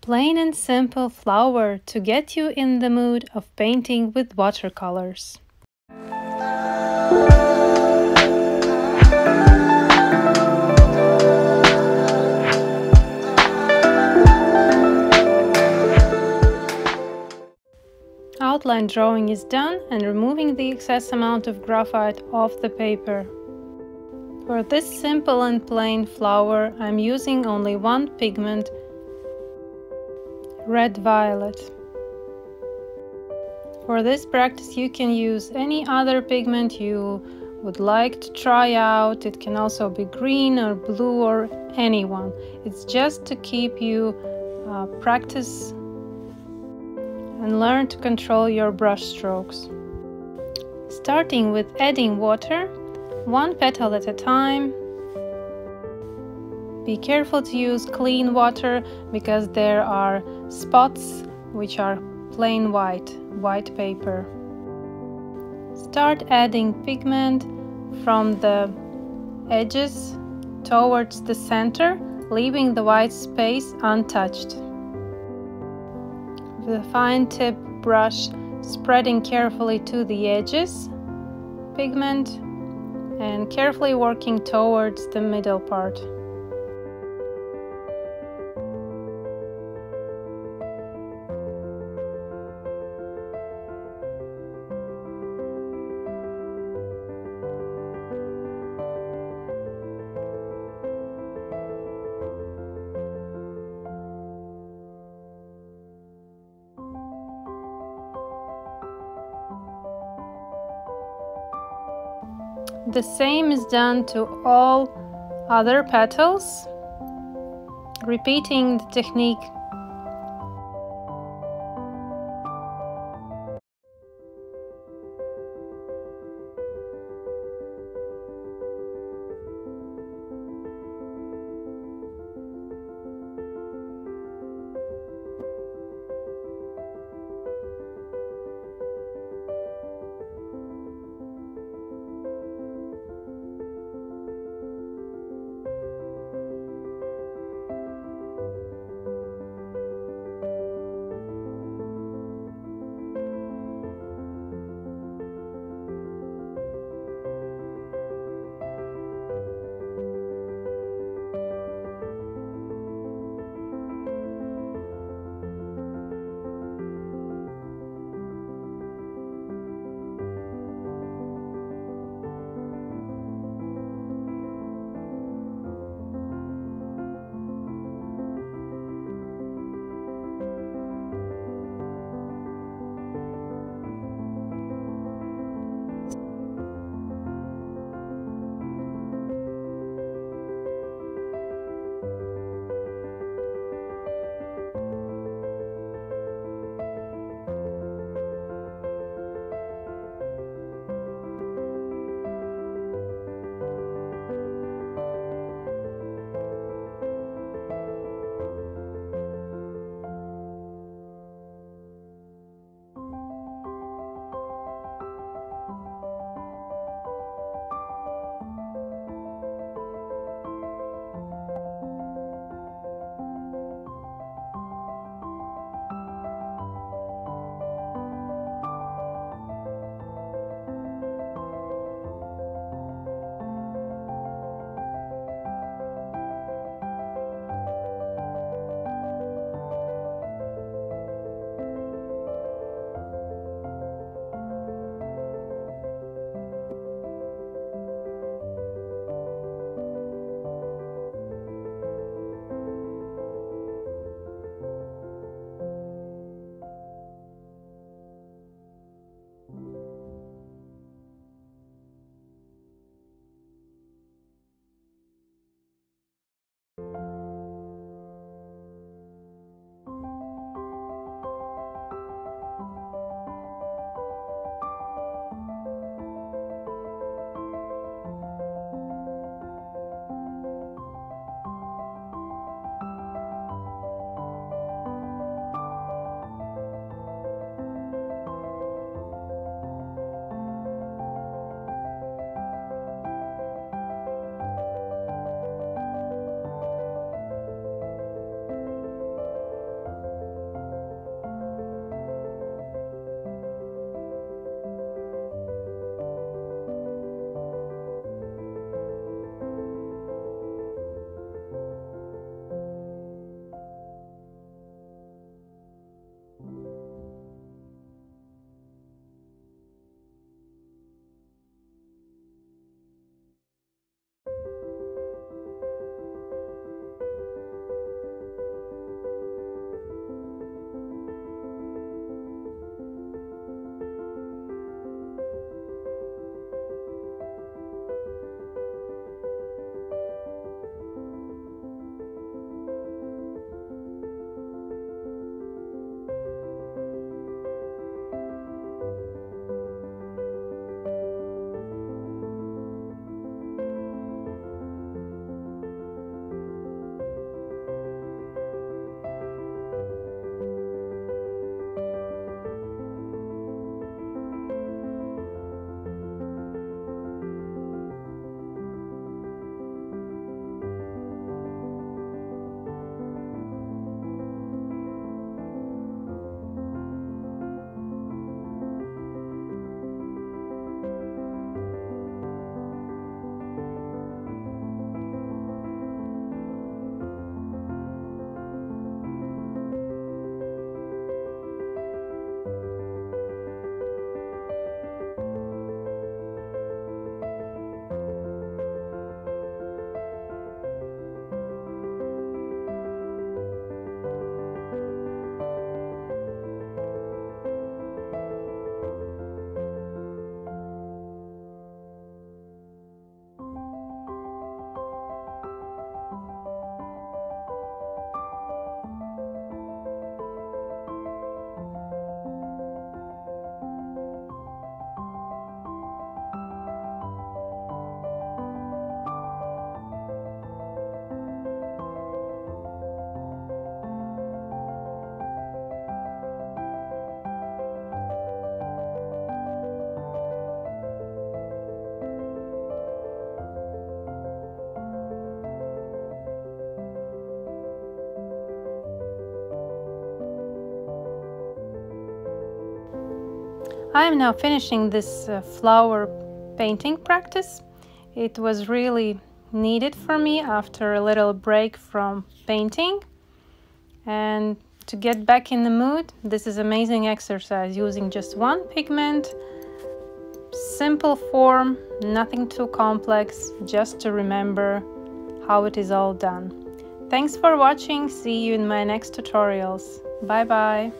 plain and simple flower to get you in the mood of painting with watercolors. Outline drawing is done and removing the excess amount of graphite off the paper. For this simple and plain flower, I'm using only one pigment, red violet. For this practice you can use any other pigment you would like to try out. It can also be green or blue or any one. It's just to keep you practice and learn to control your brush strokes. Starting with adding water, one petal at a time. Be careful to use clean water because there are spots which are plain white paper. Start adding pigment from the edges towards the center, leaving the white space untouched. With a fine tip brush, spreading carefully to the edges pigment and carefully working towards the middle part. The same is done to all other petals, repeating the technique. I am now finishing this flower painting practice. It was really needed for me after a little break from painting, and to get back in the mood, this is amazing exercise using just one pigment, simple form, nothing too complex, just to remember how it is all done. Thanks for watching. See you in my next tutorials. Bye bye.